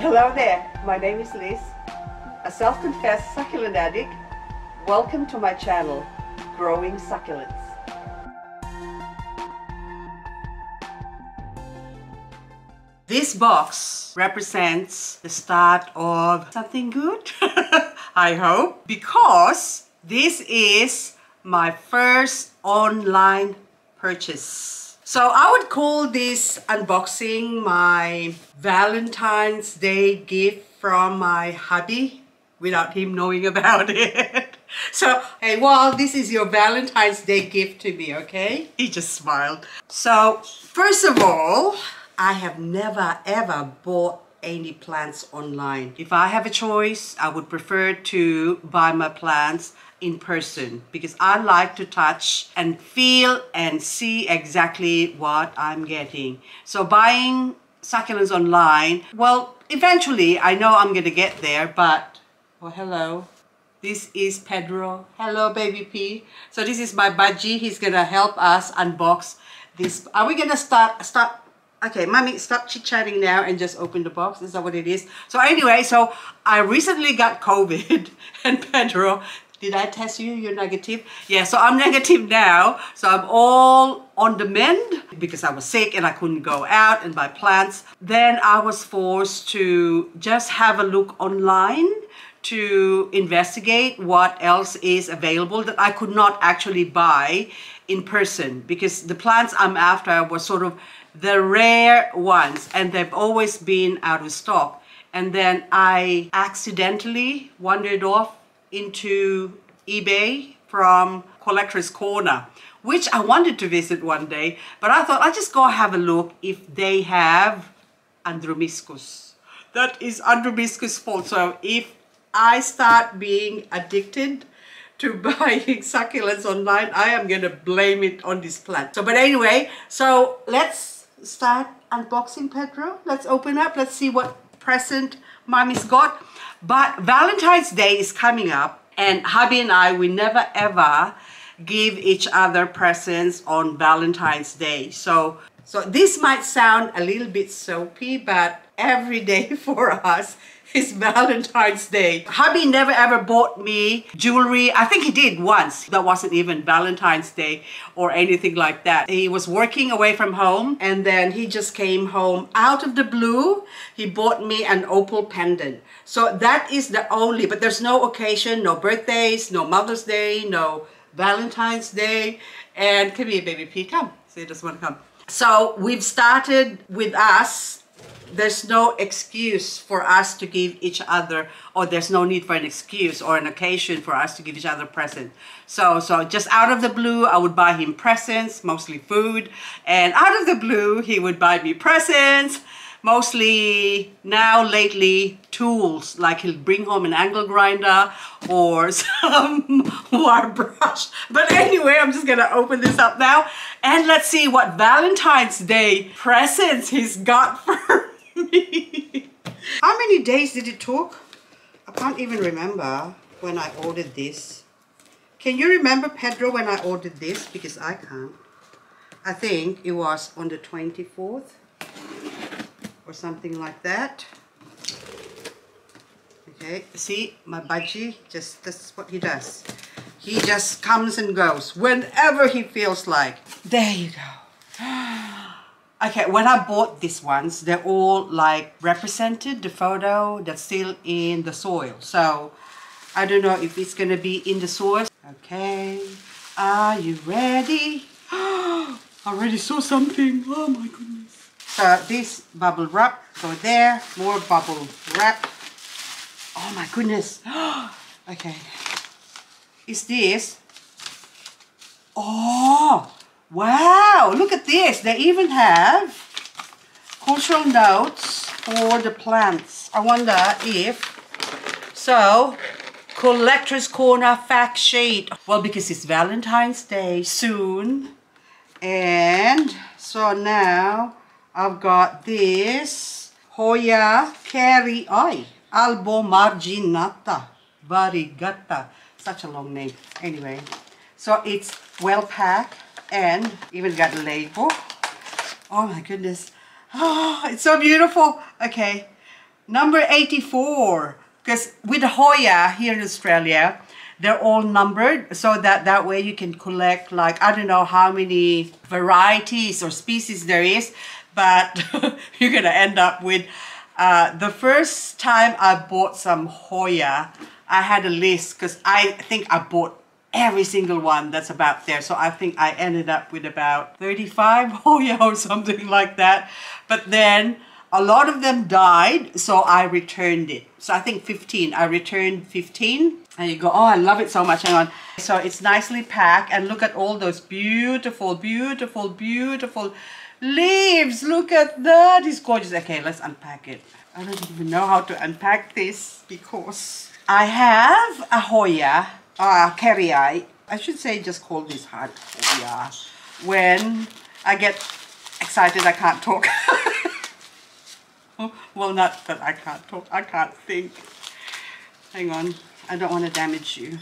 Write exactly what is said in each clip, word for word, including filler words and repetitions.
Hello there, my name is Liz, a self-confessed succulent addict. Welcome to my channel, Growing Succulents. This box represents the start of something good, I hope, because this is my first online purchase. So I would call this unboxing my Valentine's Day gift from my hubby without him knowing about it. So, hey, well, this is your Valentine's Day gift to me, okay? He just smiled. So, first of all, I have never ever bought any plants online. If I have a choice, I would prefer to buy my plants in person because I like to touch and feel and see exactly what I'm getting. So buying succulents online, well, eventually I know I'm gonna get there, but well, hello, this is Pedro. Hello, baby P. So this is my budgie. He's gonna help us unbox this. Are we gonna start start Okay, mommy, stop chit-chatting now and just open the box. Is that what it is? So anyway, so I recently got COVID and Pedro, did I test you? You're negative? Yeah, so I'm negative now. So I'm all on the mend because I was sick and I couldn't go out and buy plants. Then I was forced to just have a look online to investigate what else is available that I could not actually buy in person because the plants I'm after were sort of the rare ones and they've always been out of stock. And then I accidentally wandered off into eBay from Collectors Corner, which I wanted to visit one day, but I thought I'll just go have a look if they have Adromischus. That is Adromischus fault. So if I start being addicted to buying succulents online, I am gonna blame it on this plant. So, but anyway, so let's start unboxing, Pedro. Let's open up, let's see what present mommy's got. But Valentine's Day is coming up and hubby and I, we never ever give each other presents on Valentine's Day. So, so this might sound a little bit soapy, but every day for us is Valentine's Day. Hubby never ever bought me jewelry. I think he did once. That wasn't even Valentine's Day or anything like that. He was working away from home and then he just came home out of the blue. He bought me an opal pendant. So that is the only, but there's no occasion, no birthdays, no Mother's Day, no Valentine's Day. And come here, baby P, come. See, he doesn't want to come. So we've started with us. There's no excuse for us to give each other, or there's no need for an excuse or an occasion for us to give each other present. So, so just out of the blue, I would buy him presents, mostly food. And out of the blue, he would buy me presents, mostly now lately tools. Like he'll bring home an angle grinder or some wire brush. But anyway, I'm just gonna open this up now and let's see what Valentine's Day presents he's got for me. How many days did it took? I can't even remember when I ordered this. Can you remember, Pedro, when I ordered this? Because I can't. I think it was on the twenty-fourth or something like that. Okay, see, my budgie, just that's what he does. He just comes and goes whenever he feels like. There you go. Okay, when I bought these ones, they're all like represented, the photo that's still in the soil. So, I don't know if it's gonna be in the soil. Okay, are you ready? I already saw something, oh my goodness. So, this bubble wrap, go there, more bubble wrap. Oh my goodness. Okay, is this, oh! Wow, look at this. They even have cultural notes for the plants. I wonder if, so, Collector's Corner fact sheet. Well, because it's Valentine's Day soon. And so now I've got this Hoya kerrii Albomarginata Variegata. Such a long name. Anyway, so it's well packed. And even got a label. Oh my goodness. Oh, it's so beautiful. Okay. Number eighty-four, because with Hoya here in Australia, they're all numbered, so that that way you can collect, like, I don't know how many varieties or species there is, but you're gonna end up with, uh, the first time I bought some Hoya, I had a list, because I think I bought every single one that's about there. So I think I ended up with about thirty-five Hoya or something like that. But then a lot of them died, so I returned it. So I think fifteen, I returned fifteen. And you go, oh, I love it so much, hang on. So it's nicely packed, and look at all those beautiful, beautiful, beautiful leaves. Look at that, it's gorgeous. Okay, let's unpack it. I don't even know how to unpack this because I have a Hoya Uh, kerrii. I should say just call this hard Hoya. When I get excited, I can't talk. Well, not that I can't talk, I can't think. Hang on, I don't want to damage you.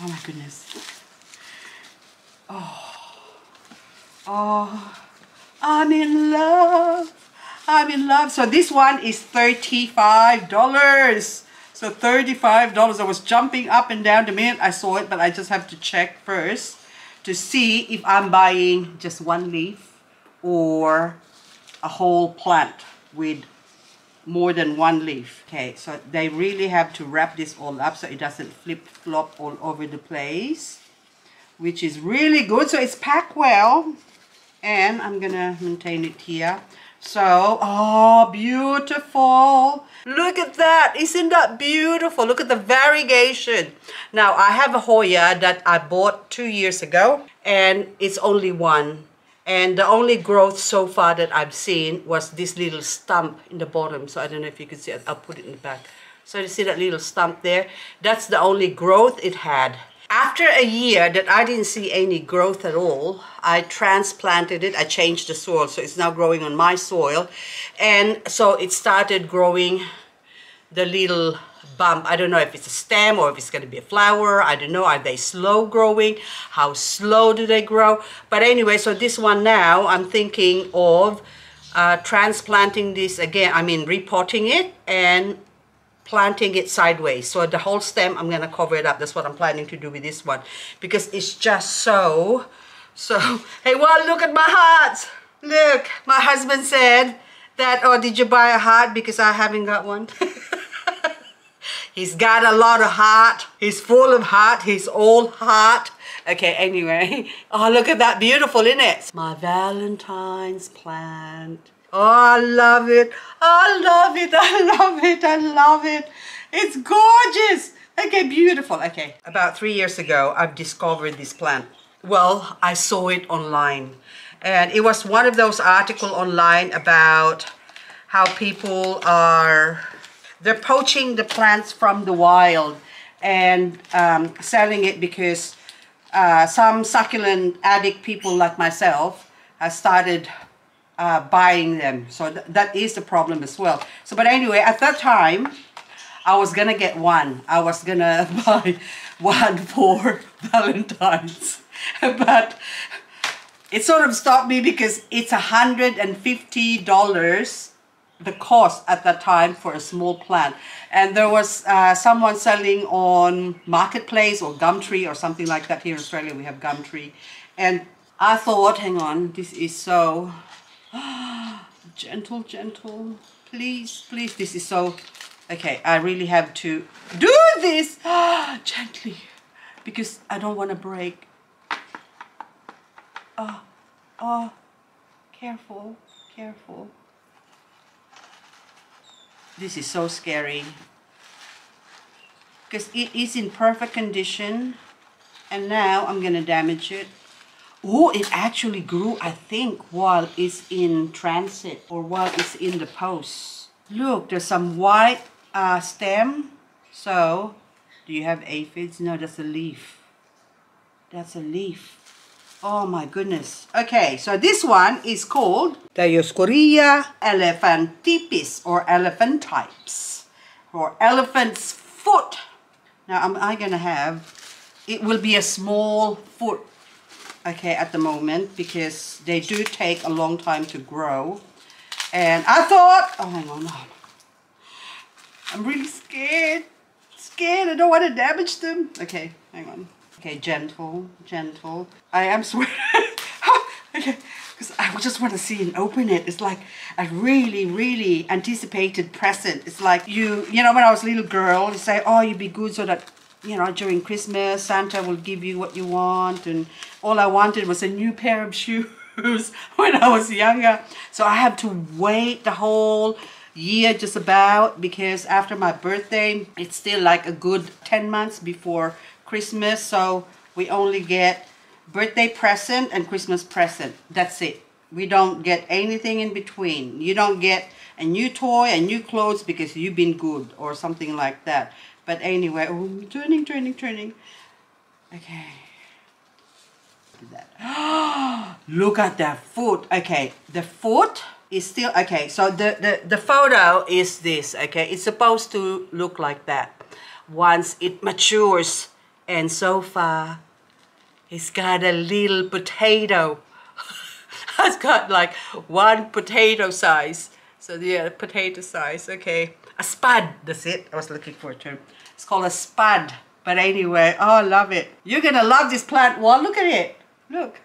Oh my goodness. Oh, oh, I'm in love, I'm in love. So this one is thirty-five dollars. So thirty-five dollars, I was jumping up and down the minute I saw it, but I just have to check first to see if I'm buying just one leaf or a whole plant with more than one leaf. Okay, so they really have to wrap this all up so it doesn't flip-flop all over the place, which is really good. So it's packed well, and I'm gonna maintain it here. So, oh, beautiful. Look at that. Isn't that beautiful? Look at the variegation. Now, I have a Hoya that I bought two years ago, and it's only one. And the only growth so far that I've seen was this little stump in the bottom. So I don't know if you can see it. I'll put it in the back. So you see that little stump there? That's the only growth it had. After a year that I didn't see any growth at all, I transplanted it, I changed the soil, so it's now growing on my soil. And so it started growing the little bump. I don't know if it's a stem or if it's going to be a flower. I don't know, are they slow growing? How slow do they grow? But anyway, so this one now, I'm thinking of uh, transplanting this again, I mean repotting it and planting it sideways. So the whole stem, I'm gonna cover it up. That's what I'm planning to do with this one, because it's just so, so, hey, well, look at my hearts. Look, my husband said that, oh, did you buy a heart? Because I haven't got one. He's got a lot of heart. He's full of heart, he's all heart. Okay, anyway, oh, look at that, beautiful, isn't it? It's my Valentine's plant. Oh, I love it. I love it. I love it. I love it. It's gorgeous. Okay, beautiful. Okay. About three years ago, I've discovered this plant. Well, I saw it online. And it was one of those articles online about how people are, they're poaching the plants from the wild and um, selling it because uh, some succulent addict people like myself have started Uh, buying them. So th that is the problem as well. So but anyway, at that time I was gonna get one. I was gonna buy one for Valentine's, but it sort of stopped me because it's a hundred and fifty dollars the cost at that time for a small plant. And there was uh, someone selling on Marketplace or Gumtree or something like that. Here in Australia we have Gumtree, and I thought, hang on, this is so gentle, gentle, please, please, this is so, okay, I really have to do this gently because I don't want to break. Oh, oh, careful, careful. This is so scary because it is in perfect condition, and now I'm going to damage it. Oh, it actually grew, I think, while it's in transit or while it's in the post. Look, there's some white uh, stem. So, do you have aphids? No, that's a leaf. That's a leaf. Oh my goodness. Okay, so this one is called Dioscorea elephantipes or elephantipes or elephant's foot. Now, am I gonna have, it will be a small foot. Okay, at the moment, because they do take a long time to grow. And I thought, oh, hang on, I'm really scared, scared, I don't want to damage them. Okay, hang on. Okay, gentle, gentle. I am sweating. Okay, because I just want to see and open it. It's like a really, really anticipated present. It's like you, you know, when I was a little girl, you say, oh, you'd be good so that, you know, during Christmas, Santa will give you what you want. And all I wanted was a new pair of shoes when I was younger. So I had to wait the whole year just about, because after my birthday, it's still like a good ten months before Christmas. So we only get birthday present and Christmas present. That's it. We don't get anything in between. You don't get a new toy and new clothes because you've been good or something like that. But anyway, oh, turning, turning, turning. Okay. Do that. Look at that foot. Okay, the foot is still, okay, so the, the, the photo is this, okay? It's supposed to look like that once it matures. And so far, it's got a little potato. It's got like one potato size. So yeah, potato size, okay. A spud, that's it. I was looking for a term. It's called a spud. But anyway, oh, I love it. You're gonna love this plant. Well, look at it. Look.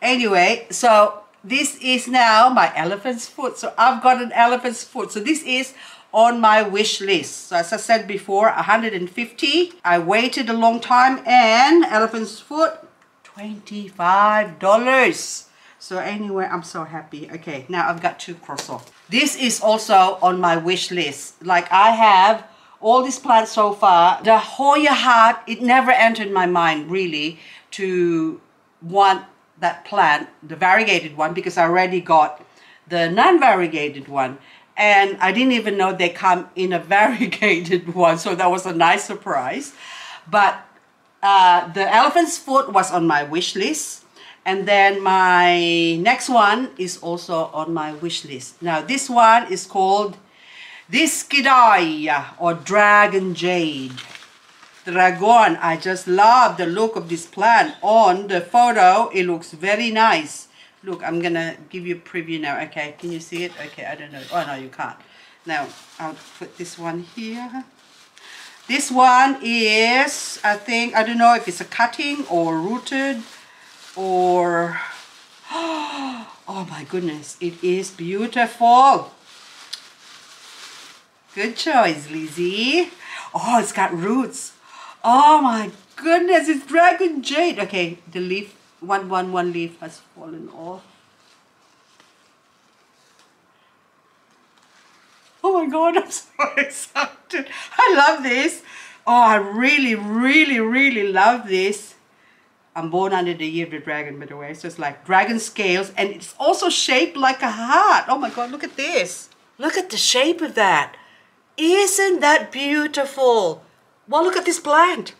Anyway, so this is now my elephant's foot. So I've got an elephant's foot. So this is on my wish list. So as I said before, one hundred fifty. I waited a long time, and elephant's foot, twenty-five dollars. So anyway, I'm so happy. Okay, now I've got two cross off. This is also on my wish list. Like, I have all these plants so far. The Hoya heart, it never entered my mind really to want that plant, the variegated one, because I already got the non-variegated one. And I didn't even know they come in a variegated one. So that was a nice surprise. But uh, the elephant's foot was on my wish list. And then my next one is also on my wish list. Now this one is called Dischidia or Dragon Jade. Dragon, I just love the look of this plant. On the photo, it looks very nice. Look, I'm gonna give you a preview now. Okay, can you see it? Okay, I don't know. Oh no, you can't. Now, I'll put this one here. This one is, I think, I don't know if it's a cutting or rooted. Or, oh my goodness, it is beautiful. Good choice, Lizzie. Oh, it's got roots. Oh my goodness, it's Dragon Jade. Okay, the leaf, one, one, one leaf has fallen off. Oh my God, I'm so excited. I love this. Oh, I really, really, really love this. I'm born under the year of the dragon, by the way. So it's like dragon scales, and it's also shaped like a heart. Oh my God, look at this. Look at the shape of that. Isn't that beautiful? Well, look at this plant.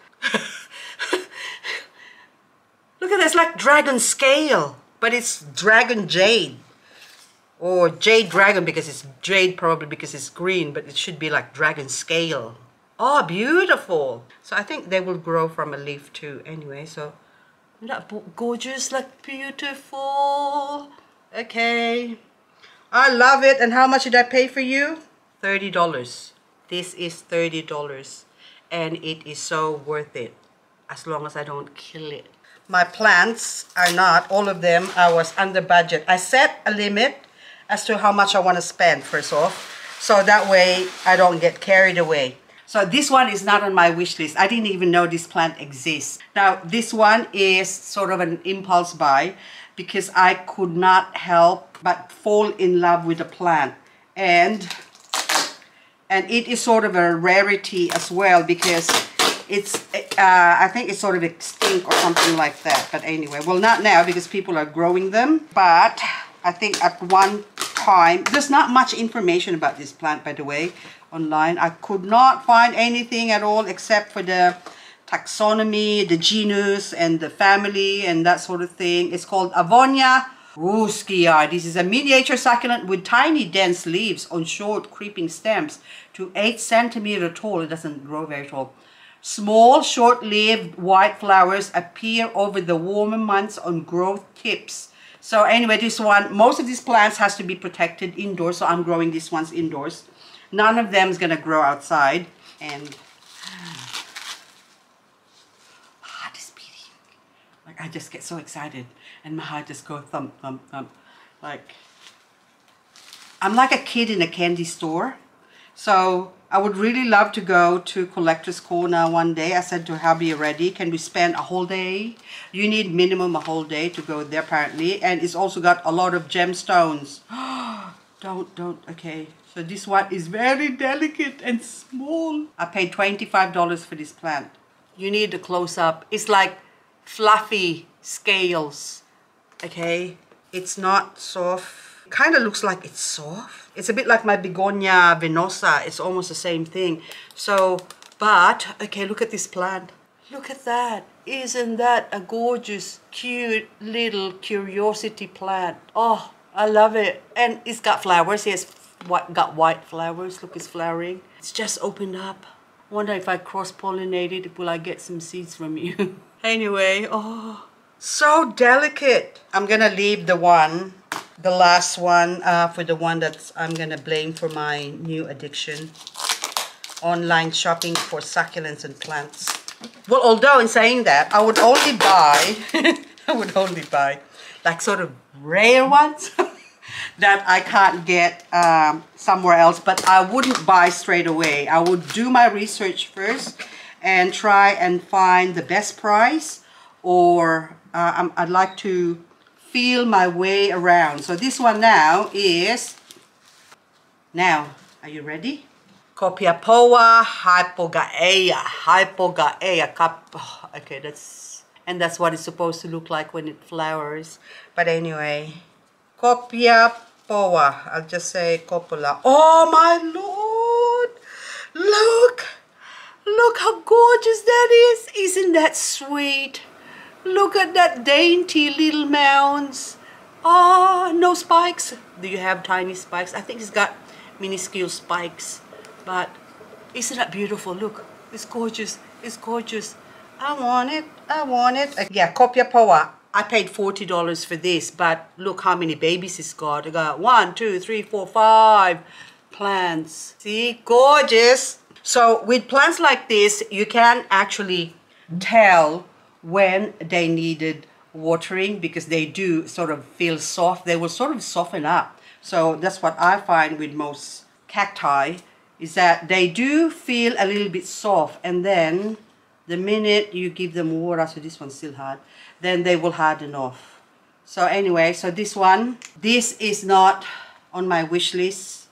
Look at this, like dragon scale, but it's dragon jade. Or jade dragon, because it's jade probably because it's green, but it should be like dragon scale. Oh, beautiful. So I think they will grow from a leaf too anyway, so. Isn't that gorgeous? Like, beautiful. Okay. I love it. And how much did I pay for you? thirty dollars. This is thirty dollars. And it is so worth it. As long as I don't kill it. My plants are not, all of them, I was under budget. I set a limit as to how much I want to spend, first off. So that way, I don't get carried away. So this one is not on my wish list. I didn't even know this plant exists. Now this one is sort of an impulse buy because I could not help but fall in love with the plant. And, and it is sort of a rarity as well because it's, uh, I think it's sort of extinct or something like that. But anyway, well, not now because people are growing them. But I think at one time, there's not much information about this plant, by the way. Online, I could not find anything at all except for the taxonomy, the genus, and the family, and that sort of thing. It's called Avonia ruschii. This is a miniature succulent with tiny, dense leaves on short, creeping stems to eight centimeter tall. It doesn't grow very tall. Small, short-lived white flowers appear over the warmer months on growth tips. So anyway, this one, most of these plants has to be protected indoors, so I'm growing these ones indoors. None of them is going to grow outside. And my heart is beating. Like, I just get so excited, and my heart just goes thump, thump, thump. Like, I'm like a kid in a candy store. So I would really love to go to Collectors Corner one day. I said to hubby already, can we spend a whole day? You need minimum a whole day to go there apparently. And it's also got a lot of gemstones. Don't, don't, okay. So this one is very delicate and small. I paid twenty-five dollars for this plant. You need a close-up. It's like fluffy scales, okay? It's not soft. Kind of looks like it's soft. It's a bit like my begonia venosa. It's almost the same thing. So, but, okay, look at this plant. Look at that. Isn't that a gorgeous, cute little curiosity plant? Oh, I love it. And it's got flowers. It's what got white flowers. Look, it's flowering. It's just opened up. Wonder if I cross-pollinated it, will I get some seeds from you? Anyway, oh, so delicate. I'm gonna leave the one The last one uh, for the one that I'm going to blame for my new addiction. Online shopping for succulents and plants. Well, although in saying that, I would only buy, I would only buy like sort of rare ones that I can't get um, somewhere else. But I wouldn't buy straight away. I would do my research first and try and find the best price. Or uh, I'm, I'd like to feel my way around. So this one now is, now, are you ready? Copiapoa hypogaea, hypogaea, cup, oh, okay, that's, and that's what it's supposed to look like when it flowers. But anyway, Copiapoa, I'll just say copula. Oh my Lord, look, look how gorgeous that is. Isn't that sweet? Look at that dainty little mounds. Ah, oh, no spikes. Do you have tiny spikes? I think it's got minuscule spikes. But isn't that beautiful? Look, it's gorgeous. It's gorgeous. I want it. I want it. Yeah, Copiapoa. I paid forty dollars for this, but look how many babies it's got. I got one, two, three, four, five plants. See, gorgeous. So with plants like this, you can actually tell when they needed watering, because they do sort of feel soft. They will sort of soften up. So that's what I find with most cacti, is that they do feel a little bit soft, and then the minute you give them water, so this one's still hard, then they will harden off. So anyway, so this one, this is not on my wish list.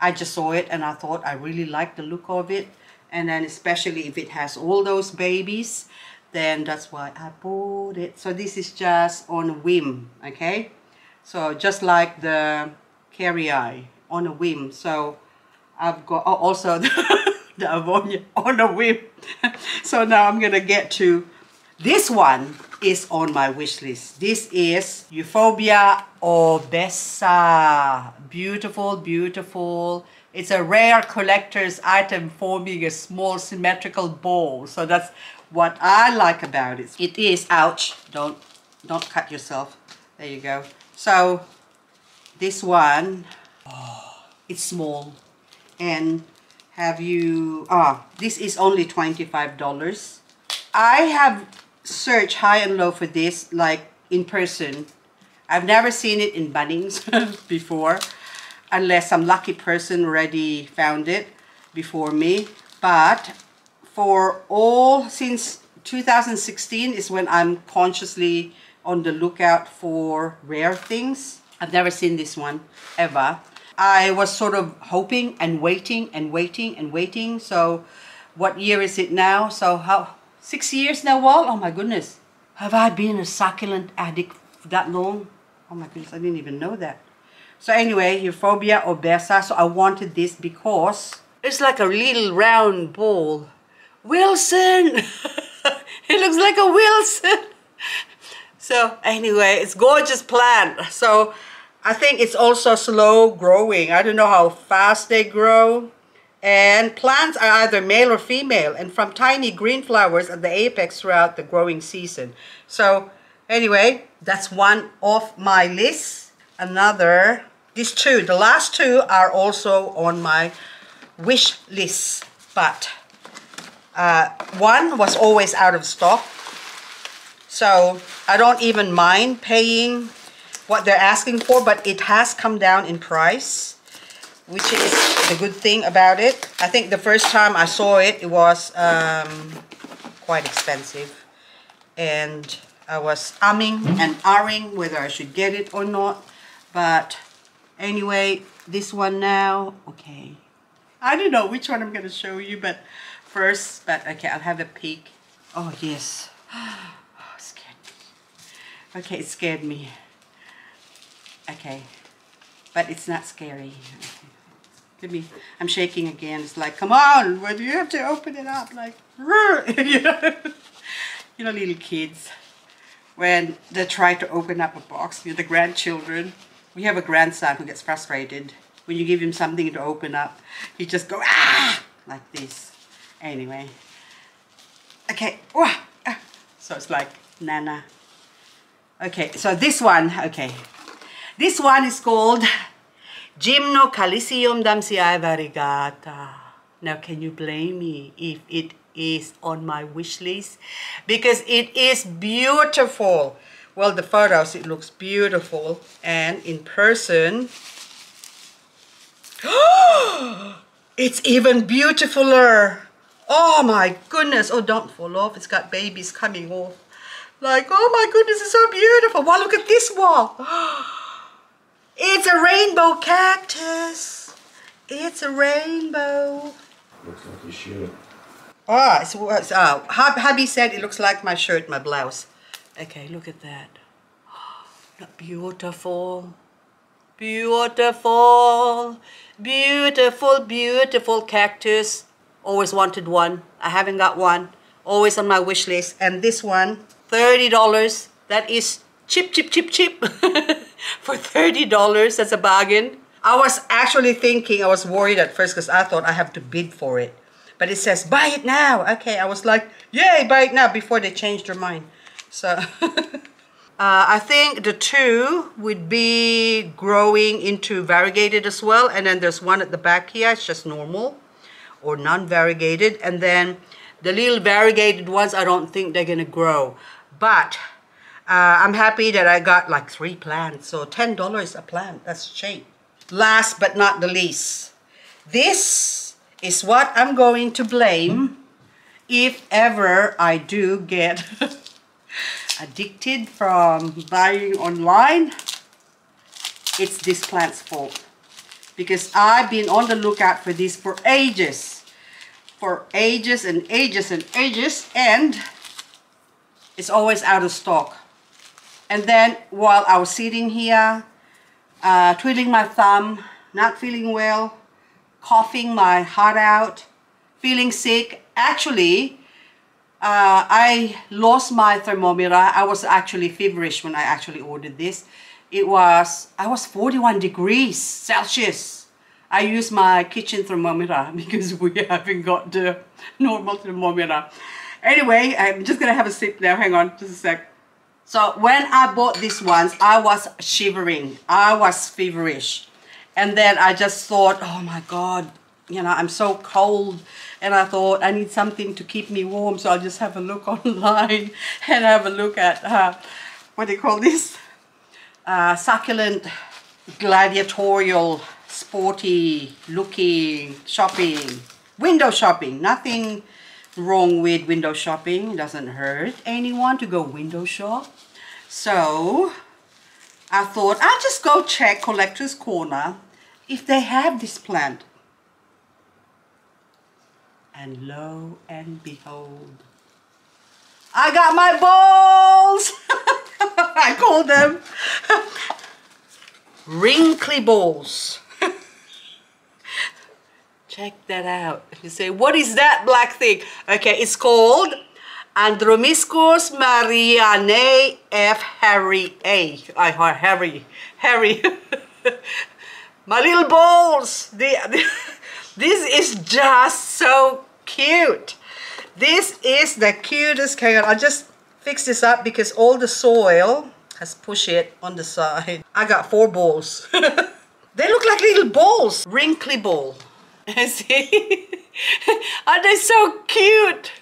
I just saw it and I thought I really liked the look of it, and then especially if it has all those babies, then that's why I bought it. So this is just on a whim, okay? So just like the kerrii, on a whim. So I've got, oh, also the, the Avonia, on a whim. So now I'm gonna get to, this one is on my wish list. This is Euphorbia obesa. Beautiful, beautiful. It's a rare collector's item forming a small symmetrical ball. So that's what I like about it. It is, ouch, don't, don't cut yourself. There you go. So this one, oh, it's small. And have you, ah, oh, this is only twenty-five dollars. I have searched high and low for this, like in person. I've never seen it in Bunnings before, unless some lucky person already found it before me. But for all, since two thousand sixteen is when I'm consciously on the lookout for rare things. I've never seen this one, ever. I was sort of hoping and waiting and waiting and waiting. So what year is it now? So how, six years now, Walt? Oh my goodness. Have I been a succulent addict that long? Oh my goodness, I didn't even know that. So anyway, Euphorbia obesa. So I wanted this because it's like a little round ball. Wilson! It looks like a Wilson! So anyway, it's gorgeous plant. So I think it's also slow growing. I don't know how fast they grow. And plants are either male or female, and from tiny green flowers at the apex throughout the growing season. So Anyway, that's one of my list. Another, these two, the last two are also on my wish list, but uh, one was always out of stock. So I don't even mind paying what they're asking for, but it has come down in price, which is the good thing about it. I think the first time I saw it, it was um, quite expensive. And I was umming and ahhing whether I should get it or not. But anyway, this one now, okay. I don't know which one I'm going to show you, but first, but okay, I'll have a peek. Oh, yes. Oh, it scared me. Okay, it scared me. Okay, but it's not scary. Okay. Give me, I'm shaking again. It's like, come on, why do you have to open it up? Like, you know? You know, little kids, when they try to open up a box, you know, the grandchildren. We have a grandson who gets frustrated. When you give him something to open up, he just go, ah, like this. Anyway, okay, wah, ah. So it's like, Nana. Okay, so this one, okay. This one is called Gymnocalycium damsii Variegata. Now, can you blame me if it is on my wish list? Because it is beautiful. Well, the photos, it looks beautiful. And in person, it's even beautifuler. Oh my goodness. Oh, don't fall off. It's got babies coming off. Like, oh my goodness, it's so beautiful. Wow, look at this wall. It's a rainbow cactus. It's a rainbow. Looks like your shirt. Ah, oh, so, uh, hubby said it looks like my shirt, my blouse. Okay, look at that. Oh, beautiful. Beautiful. Beautiful, beautiful cactus. Always wanted one. I haven't got one. Always on my wish list. And this one, thirty dollars. That is cheap, cheap, cheap, cheap. For thirty dollars, that's a bargain. I was actually thinking, I was worried at first because I thought I have to bid for it. But it says, buy it now. Okay, I was like, yay, buy it now, before they changed their mind. So, uh, I think the two would be growing into variegated as well. And then there's one at the back here, it's just normal or non-variegated. And then the little variegated ones, I don't think they're gonna grow. But Uh, I'm happy that I got like three plants, so ten dollars a plant, that's cheap. Last but not the least, this is what I'm going to blame if ever I do get addicted from buying online. It's this plant's fault, because I've been on the lookout for this for ages, for ages and ages and ages, and it's always out of stock. And then while I was sitting here, uh, twiddling my thumb, not feeling well, coughing my heart out, feeling sick. Actually, uh, I lost my thermometer. I was actually feverish when I actually ordered this. It was, I was forty-one degrees Celsius. I used my kitchen thermometer because we haven't got the normal thermometer. Anyway, I'm just gonna have a sip now. Hang on, just a sec. So when I bought these ones, I was shivering. I was feverish. And then I just thought, oh my God, you know, I'm so cold. And I thought I need something to keep me warm. So I'll just have a look online and have a look at, uh, what do you call this? Uh, succulent, gladiatorial, sporty looking shopping. Window shopping, nothing wrong with window shopping. It doesn't hurt anyone to go window shop. So I thought I'll just go check Collectors Corner if they have this plant. And lo and behold, I got my balls. I call them wrinkly balls. Check that out. You say, what is that black thing? Okay, it's called Adromischus Marianae F. Harry A. I heard Harry, Harry. My little balls. The, this is just so cute. This is the cutest. Hang on, I'll just fix this up because all the soil has pushed it on the side. I got four balls. They look like little balls. Wrinkly ball. I see. Are they so cute?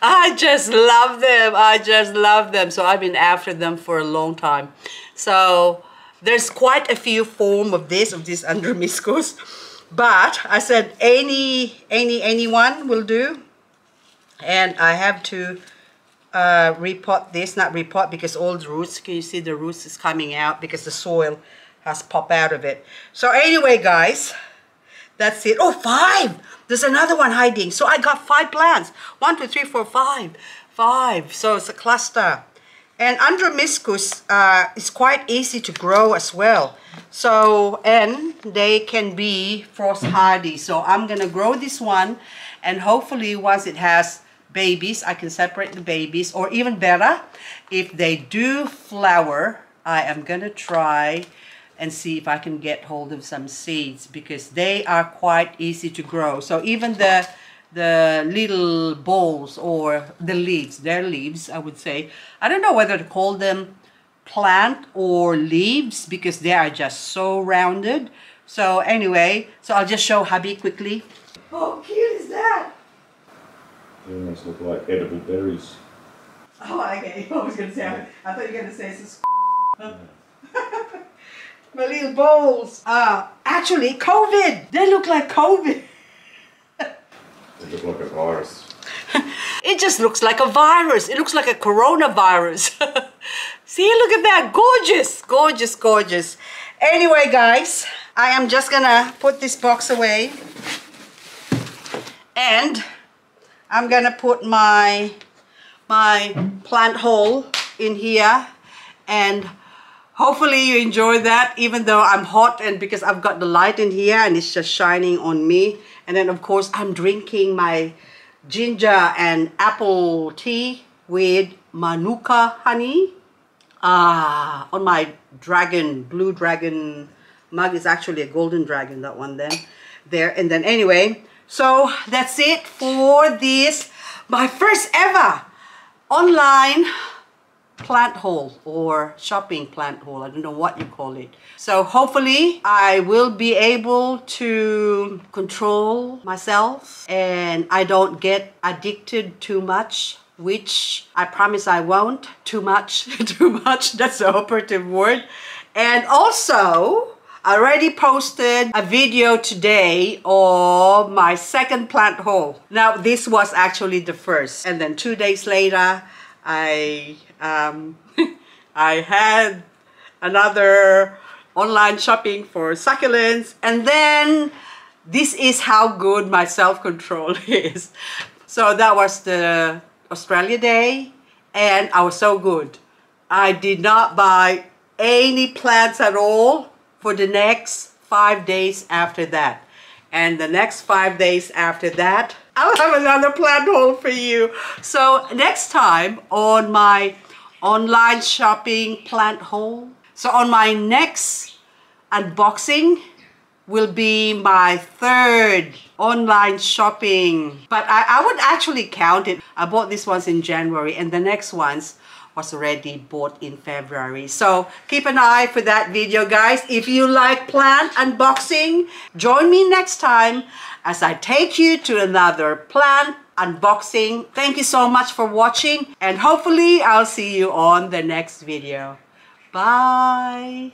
I just love them. I just love them. So I've been after them for a long time. So there's quite a few form of this, of this Adromischus. But I said any, any, anyone will do. And I have to uh, repot this, not repot because all the roots, can you see the roots is coming out because the soil has popped out of it. So anyway, guys, that's it. Oh, five! There's another one hiding. So I got five plants. One, two, three, four, five. Five. So it's a cluster. And Adromischus uh, is quite easy to grow as well. So, and they can be frost hardy. So I'm going to grow this one. And hopefully once it has babies, I can separate the babies. Or even better, if they do flower, I am going to try and see if I can get hold of some seeds because they are quite easy to grow. So even the the little balls or the leaves, their leaves, I would say. I don't know whether to call them plant or leaves because they are just so rounded. So anyway, so I'll just show Hubby quickly. How cute is that? They almost look like edible berries. Oh, okay. I was going to say, I, I thought you were going to say it's a my little balls. Uh, actually, COVID. They look like COVID. They look like a virus. It just looks like a virus. It looks like a coronavirus. See, look at that. Gorgeous, gorgeous, gorgeous. Anyway, guys, I am just going to put this box away. And I'm going to put my, my plant haul in here and hopefully you enjoy that, even though I'm hot and because I've got the light in here and it's just shining on me. And then, of course, I'm drinking my ginger and apple tea with manuka honey. Ah, on my dragon, blue dragon mug. It's actually a golden dragon, that one then. There and then anyway. So that's it for this, my first ever online plant haul or shopping plant haul. I don't know what you call it. So hopefully I will be able to control myself and I don't get addicted too much, which I promise I won't. Too much, too much, that's the operative word. And also, I already posted a video today of my second plant haul. Now this was actually the first, and then two days later I um, I had another online shopping for succulents, and then this is how good my self-control is. So that was the Australia Day, and I was so good. I did not buy any plants at all for the next five days after that. And the next five days after that, I'll have another plant haul for you. So next time on my online shopping plant haul, so on my next unboxing will be my third online shopping. But I, I would actually count it. I bought these ones in January and the next ones was already bought in February. So keep an eye for that video, guys. If you like plant unboxing, join me next time as I take you to another plant unboxing. Thank you so much for watching and hopefully I'll see you on the next video. Bye.